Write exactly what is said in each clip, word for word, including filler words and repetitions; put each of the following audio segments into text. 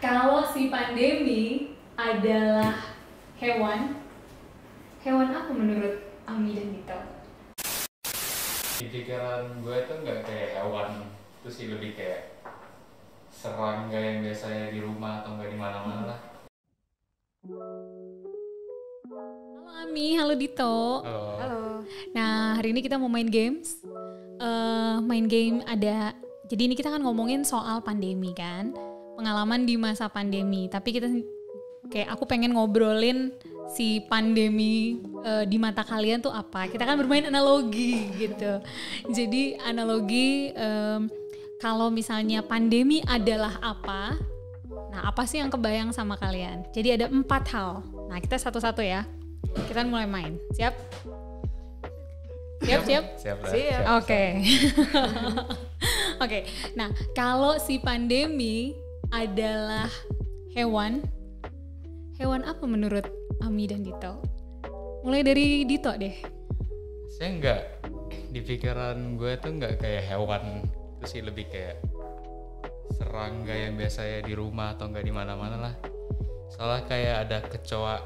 Kalau si pandemi adalah hewan, hewan apa menurut Ami dan Dito? Di pikiran gue tuh nggak kayak hewan, itu sih lebih kayak serangga yang biasanya di rumah atau nggak di mana-mana lah. Halo Ami, halo Dito. Halo. Halo. Nah hari ini kita mau main games. Uh, main game ada. Jadi ini kita kan ngomongin soal pandemi kan. Pengalaman di masa pandemi, tapi kita kayak aku pengen ngobrolin si pandemi uh, di mata kalian tuh apa. Kita kan bermain analogi gitu. Jadi analogi um, kalau misalnya pandemi adalah apa? Nah, apa sih yang kebayang sama kalian? Jadi ada empat hal. Nah, kita satu-satu ya. Kita mulai main. Siap? Siap, siap. Siap. Siap. Oke. Oke. Nah, kalau si pandemi adalah hewan, hewan apa menurut Ami dan Dito? Mulai dari Dito deh. Saya nggak, di pikiran gue tuh nggak kayak hewan, itu sih lebih kayak serangga yang biasanya di rumah atau nggak di mana-mana lah. Soalnya kayak ada kecoa.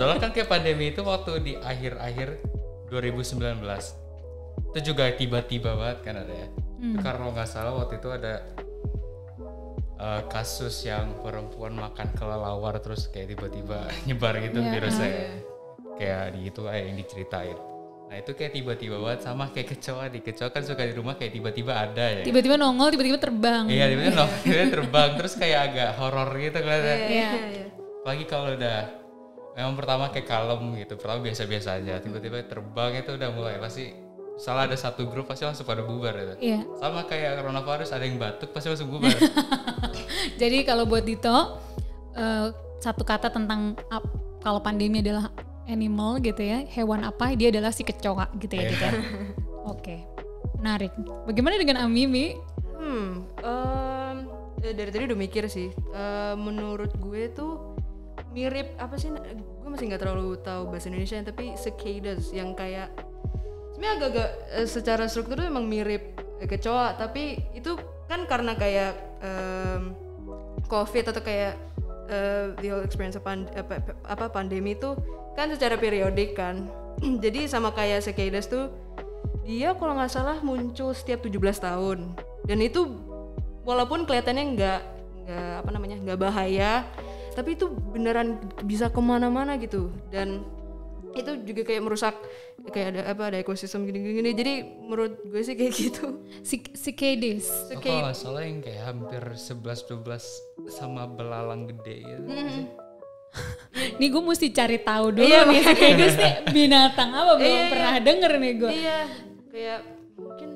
Soalnya kan kayak pandemi itu waktu di akhir-akhir dua ribu sembilan belas itu juga tiba-tiba banget kan ada ya. Hmm. Itu karena nggak salah waktu itu ada Uh, kasus yang perempuan makan kelelawar terus kayak tiba-tiba nyebar gitu yeah, virusnya yeah. Kayak di itu eh, yang diceritain. Nah itu kayak tiba-tiba banget sama kayak kecoa. Di kecoa kan suka di rumah kayak tiba-tiba ada ya. Tiba-tiba nongol, tiba-tiba terbang. Iya tiba-tiba nongol, tiba-tiba terbang. Terus kayak agak horor gitu kelihatannya. Yeah, yeah, yeah. Apalagi kalau udah memang pertama kayak kalem gitu, pertama biasa-biasa aja. Tiba-tiba terbang itu udah mulai pasti. Salah ada satu grup pasti langsung pada bubar gitu. Iya. Sama kayak coronavirus, ada yang batuk pasti langsung bubar. Jadi kalau buat Dito uh, satu kata tentang uh, kalau pandemi adalah animal gitu ya, hewan apa? Dia adalah si kecoa gitu ya. Iya. Gitu. Oke, menarik. Bagaimana dengan Amimi? Hmm, um, dari tadi udah mikir sih. Uh, menurut gue tuh mirip apa sih? Gue masih nggak terlalu tahu bahasa Indonesia, tapi cicadas yang kayak sebenarnya agak-agak secara struktur tuh emang mirip kecoa, tapi itu kan karena kayak um, COVID atau kayak uh, the whole experience of pand- apa, apa pandemi itu kan secara periodik kan. Jadi sama kayak cicadas tuh dia kalau nggak salah muncul setiap tujuh belas tahun dan itu walaupun kelihatannya nggak nggak apa namanya nggak bahaya, tapi itu beneran bisa kemana-mana gitu dan itu juga kayak merusak kayak ada apa ada ekosistem gini-gini. Jadi menurut gue sih kayak gitu. Cicadas. Oh, kalau nggak salah yang kayak hampir sebelas dua belas sama belalang gede gitu. Mm-hmm. Nih gue mesti cari tahu dulu iya, nih cicadas nih binatang apa belum iya, pernah iya. denger nih gue. Iya. Kayak mungkin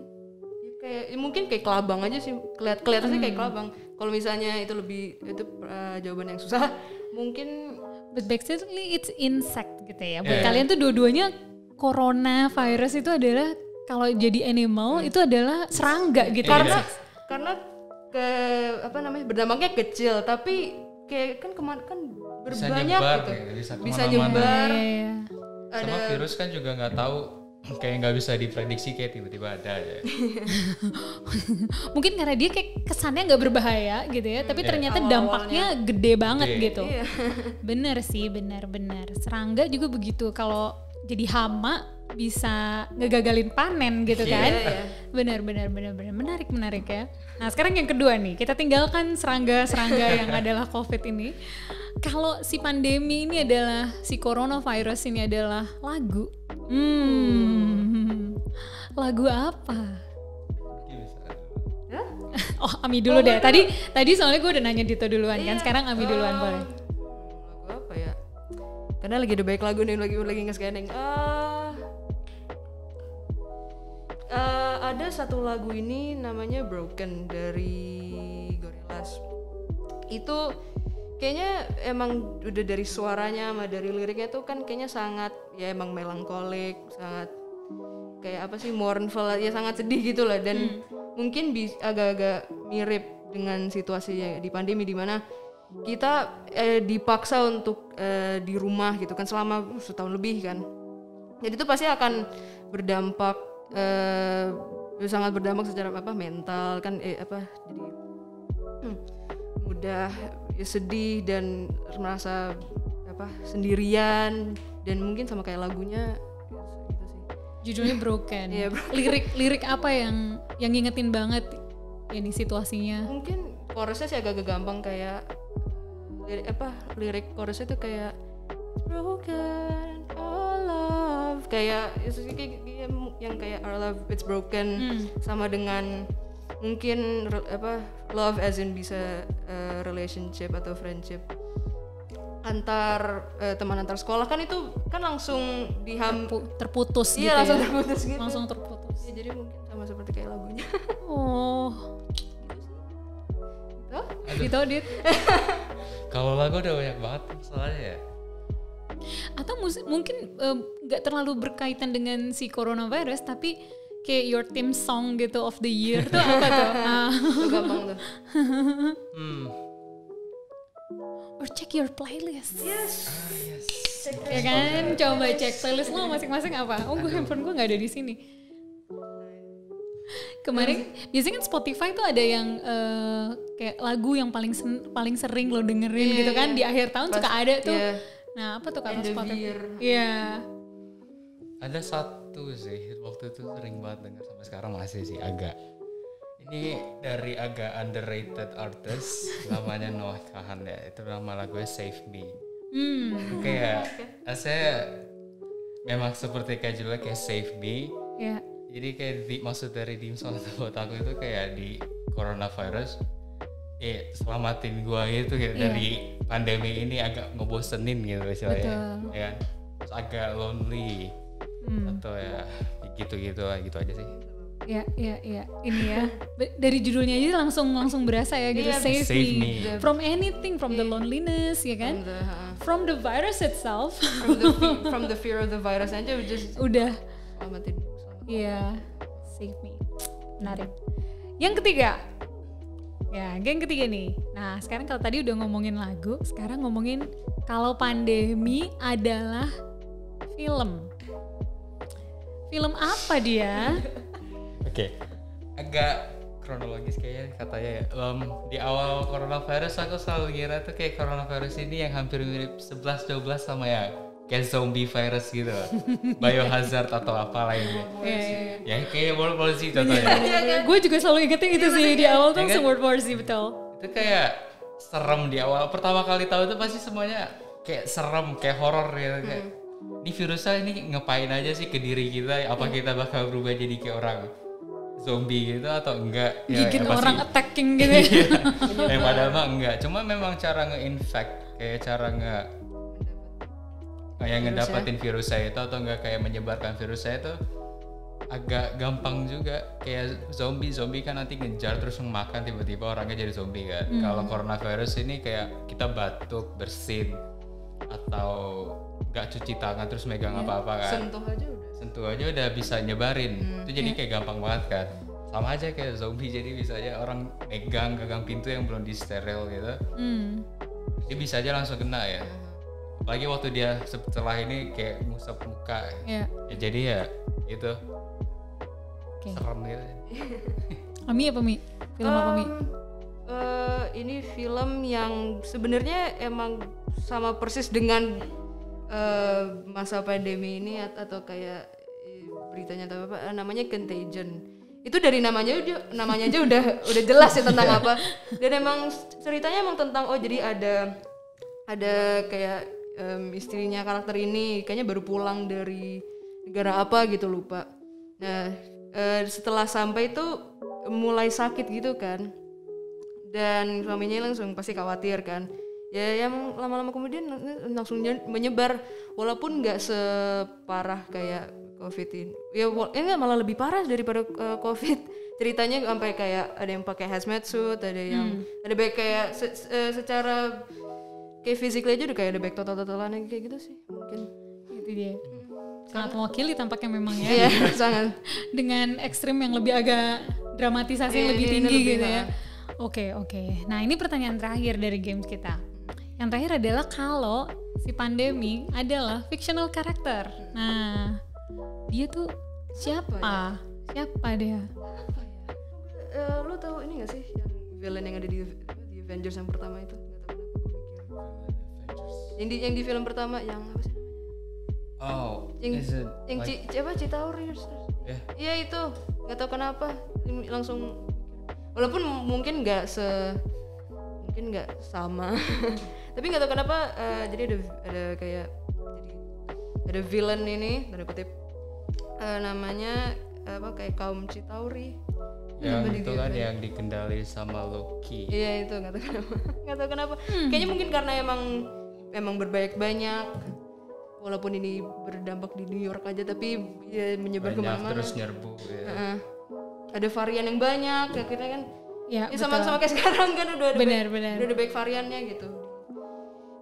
kayak mungkin kayak kelabang aja sih. Kelihat kelihatannya hmm. kayak kelabang. Kalau misalnya itu lebih itu uh, jawaban yang susah mungkin. But basically it's insect gitu ya. Buat yeah. kalian tuh dua-duanya corona virus itu adalah kalau jadi animal yeah. itu adalah serangga gitu. Yeah. Karena yeah. karena ke apa namanya berdampaknya kecil tapi kayak kan kemarin kan berbanyak bisa nyebar, gitu. Ya, bisa, bisa nyebar. Yeah, yeah. Ada sama virus kan juga nggak tahu kayak nggak bisa diprediksi kayak tiba-tiba ada ya. Mungkin karena dia kayak kesannya nggak berbahaya gitu ya, hmm, tapi yeah. ternyata dampaknya gede banget yeah. gitu. Yeah. Bener sih, bener-bener. Serangga juga begitu. Kalau jadi hama bisa ngegagalin panen gitu yeah, kan? Yeah. Bener, bener, bener, bener. Menarik, menarik ya. Nah sekarang yang kedua nih, kita tinggalkan serangga-serangga yang adalah COVID ini. Kalau si pandemi ini adalah, si coronavirus ini adalah lagu. Hmm, lagu apa? Oh, Ami dulu oh, deh. Tadi tadi soalnya gue udah nanya Dito duluan iya. kan. Sekarang Ami duluan um, boleh. Lagu apa ya? Karena lagi ada baik lagu nih, lagi lagi nge-scanning. Uh, uh, ada satu lagu ini namanya Broken dari Gorillaz. Itu kayaknya emang udah dari suaranya sama dari liriknya tuh kan kayaknya sangat ya emang melankolik, sangat kayak apa sih mournful, ya sangat sedih gitu lah dan hmm. mungkin bi- agak-agak mirip dengan situasi di pandemi di mana kita eh, dipaksa untuk eh, di rumah gitu kan selama uh, setahun lebih kan. Jadi itu pasti akan berdampak eh, sangat berdampak secara apa mental kan eh, apa jadi hmm. udah ya sedih dan merasa apa sendirian, dan mungkin sama kayak lagunya gitu sih. Judulnya Broken. Yeah, bro. Lirik lirik apa yang yang ngingetin banget ini situasinya? Mungkin chorusnya sih agak-agak gampang, kayak lirik, apa lirik chorusnya tuh kayak broken, our love, kayak yang kayak our love it's broken, hmm. sama dengan mungkin apa love as in bisa uh, relationship atau friendship antar uh, teman antar sekolah, kan itu kan langsung diham Terpu- terputus iya, gitu. Iya, langsung ya? terputus gitu. Langsung terputus. Ya, jadi mungkin sama seperti kayak lagunya. Oh. Gitu. Gitu, Dit. Kalau lagu udah banyak banget soalnya ya. Atau mus- mungkin nggak uh, terlalu berkaitan dengan si coronavirus, tapi kayak your team song gitu of the year tuh apa tuh? Ah. Tuh gampang tuh. hmm. Or check your playlist. Yes. Ah, yes. Check ya kan, playlist. Coba cek playlist lo masing-masing apa. Oh, gue handphone gue nggak ada di sini. Kemarin hmm. biasanya kan Spotify tuh ada yang uh, kayak lagu yang paling sen- paling sering lo dengerin yeah, gitu kan yeah. di akhir tahun. Pas, suka ada tuh. Yeah. Nah, apa tuh kalau Spotify? Iya. Ada satu sih, waktu itu sering banget denger, sampai sekarang masih sih agak. Ini dari agak underrated artist, namanya Noah Kahan ya, itu nama lagunya Save Me. Hmm. Kayak, saya memang seperti kayak judulnya kayak Save Me. Yeah. Jadi kayak di, maksud dari dimsum buat aku itu kayak di coronavirus, eh selamatin gua gitu, gitu. Yeah. Dari pandemi ini agak ngebosenin gitu istilahnya, ya kan? Terus agak lonely. Hmm. Atau ya gitu-gitu lah, gitu aja sih. Iya, iya, iya. Ini ya. Dari judulnya aja langsung langsung berasa ya gitu. Yeah, save, save me. me. From anything, from yeah. the loneliness, ya kan? From the, uh, from the virus itself. From the, from the fear of the virus aja just udah. Selamatin. Iya. Save me. Menarik. Yang ketiga. Ya, yang ketiga nih. Nah, sekarang kalau tadi udah ngomongin lagu, sekarang ngomongin kalau pandemi adalah film. Film apa dia? Oke, okay. Agak kronologis kayaknya katanya ya. Um, di awal coronavirus aku selalu kira tuh kayak coronavirus ini yang hampir mirip sebelas dua belas sama ya kayak zombie virus gitu. Biohazard atau apa lainnya. Okay. Ya kayak World War Z contohnya. Gue juga selalu ingetin itu sih, di awal tuh langsung World War Z, betul. Itu kayak serem di awal. Pertama kali tahu tuh pasti semuanya kayak serem, kayak horor gitu kayak. Hmm. Ini virusnya ini ngapain aja sih ke diri kita, apa kita bakal berubah jadi kayak orang zombie gitu atau enggak, gigit ya, orang attacking gitu ya. Eh padahal mah enggak, cuma memang cara nge-infect, kayak cara nge kayak ngedapatin virusnya itu atau enggak kayak menyebarkan virusnya itu agak gampang juga. Kayak zombie-zombie kan nanti ngejar terus makan, tiba-tiba orangnya jadi zombie kan. hmm. Kalau coronavirus ini kayak kita batuk, bersin atau gak cuci tangan terus megang yeah. apa-apa kan, sentuh aja udah sentuh aja udah bisa nyebarin. hmm. Itu jadi yeah. kayak gampang banget kan, sama aja kayak zombie. Jadi bisa aja orang megang gagang pintu yang belum disteril gitu, mm. dia bisa aja langsung kena ya. Apalagi waktu dia setelah ini kayak ngusap muka yeah. ya, jadi ya gitu okay. serem gitu. Ami apa Mi? Film um, apa Mi? Uh, ini film yang sebenarnya emang sama persis dengan Uh, masa pandemi ini atau kayak eh, beritanya atau apa, namanya Contagion. Itu dari namanya udah namanya aja udah udah jelas ya tentang yeah. apa. Dan emang ceritanya emang tentang oh jadi ada ada kayak um, istrinya karakter ini kayaknya baru pulang dari negara apa gitu, lupa. Nah, uh, setelah sampai itu mulai sakit gitu kan. Dan suaminya langsung pasti khawatir kan. Ya yang lama-lama kemudian langsung menyebar, walaupun nggak separah kayak COVID ini. Ya ini malah lebih parah daripada uh, COVID. Ceritanya sampai kayak ada yang pakai hazmat suit, ada yang hmm. ada baik kayak se- se- secara kayak fisiknya aja udah kayak ada baik total-totalan kayak gitu sih mungkin. Gitu dia. Sangat mewakili tampaknya memang ya. Iya, sangat. Dengan ekstrim yang lebih agak dramatisasi yang lebih tinggi gitu ya. Oke, oke. Nah, ini pertanyaan terakhir dari games kita. Yang terakhir adalah kalau si pandemi adalah fictional karakter. Nah, dia tuh siapa? Siapa dia? Apa ya? Uh, lu tahu ini nggak sih yang villain yang ada di, di Avengers yang pertama itu, nggak tahu kenapa kepikiran. Yang di yang di film pertama yang apa sih? Oh, yang is it yang like... ci, apa Citauri? Yeah. Iya itu, nggak tahu kenapa langsung, walaupun mungkin nggak se mungkin nggak sama, tapi nggak tahu kenapa uh, jadi ada ada kayak jadi ada villain ini tanda kutip uh, namanya apa kayak kaum Citauri. Ya itu kan yang dikendali sama Loki. Iya itu nggak tahu kenapa, nggak tahu kenapa. Hmm. Kayaknya mungkin karena emang emang berbanyak-banyak. Walaupun ini berdampak di New York aja, tapi ya menyebar kemana-mana. Terus nyerbu. Ya. Uh, ada varian yang banyak, akhirnya kan. Ya, ya sama-sama kayak sekarang kan udah ada. Bener, baik, bener. Udah ada banyak variannya gitu.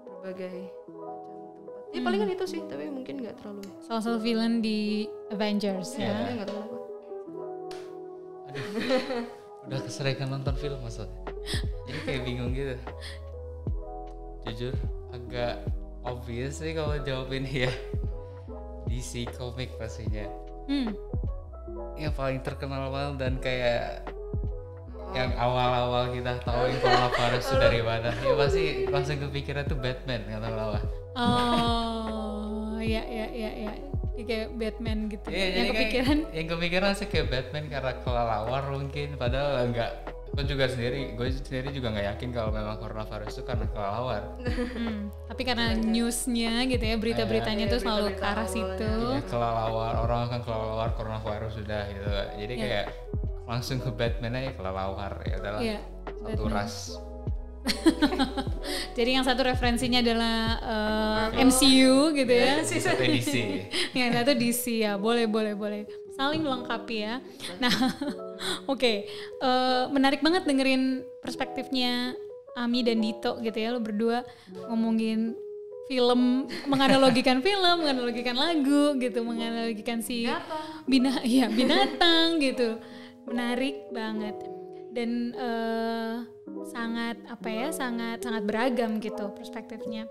Berbagai macam. Ya hmm. palingan itu sih, tapi mungkin nggak terlalu. Salah satu villain di Avengers ya. Ya, ya nggak terlalu. Udah keseraikan nonton film maksudnya, jadi kayak bingung gitu. Jujur agak obvious nih kalau jawabin ya, D C Comic pastinya. Hmm. Ya paling terkenal banget dan kayak oh. yang awal-awal kita tahu informa virus itu dari mana, ya pasti langsung kepikiran tuh Batman kata Lawa. Oh ya ya ya ya. Kayak Batman gitu yeah, yang kepikiran kayak, yang kepikiran sih kayak Batman karena kelelawar mungkin, padahal enggak. Aku juga sendiri, gue sendiri juga nggak yakin kalau memang coronavirus itu karena kelelawar. hmm, tapi karena newsnya gitu ya, berita-beritanya yeah, tuh yeah, selalu ke arah situ. Ya, kelelawar, orang akan kelelawar coronavirus sudah gitu. Jadi yeah. kayak langsung ke Batman aja kelelawar ya adalah yeah, satu Batman. ras. Jadi yang satu referensinya adalah uh, M C U gitu ya, satu D C. Yang satu D C ya, boleh boleh boleh, saling melengkapi ya. Nah, oke, okay. uh, menarik banget dengerin perspektifnya Ami dan Dito gitu ya, lo berdua ngomongin film, menganalogikan film, menganalogikan lagu gitu, menganalogikan si bina, ya binatang gitu, menarik banget. Dan uh, sangat apa ya, sangat sangat beragam gitu perspektifnya.